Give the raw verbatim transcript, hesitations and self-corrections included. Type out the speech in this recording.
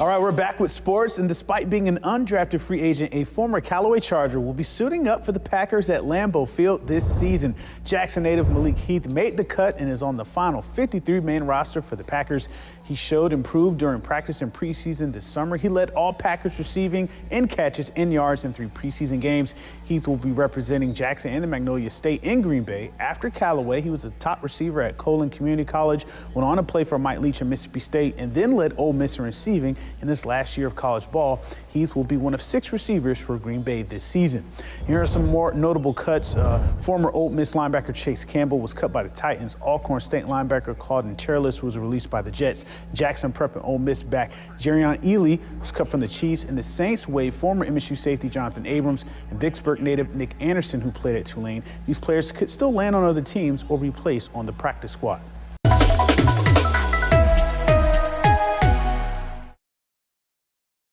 All right, we're back with sports, and despite being an undrafted free agent, a former Callaway Charger will be suiting up for the Packers at Lambeau Field this season. Jackson native Malik Heath made the cut and is on the final fifty-three man roster for the Packers. He showed improved during practice and preseason this summer. He led all Packers receiving in catches and yards in three preseason games. Heath will be representing Jackson and the Magnolia State in Green Bay. After Callaway, he was a top receiver at Colin Community College, went on to play for Mike Leach in Mississippi State, and then led Ole Miss in receiving in this last year of college ball. Heath will be one of six receivers for Green Bay this season. Here are some more notable cuts. Uh, former Ole Miss linebacker Chase Campbell was cut by the Titans. Alcorn State linebacker Claudin Charless was released by the Jets. Jackson Prep and Ole Miss back Jerion Ely was cut from the Chiefs, and the Saints waived former M S U safety Jonathan Abrams and Vicksburg native Nick Anderson, who played at Tulane. These players could still land on other teams or be placed on the practice squad.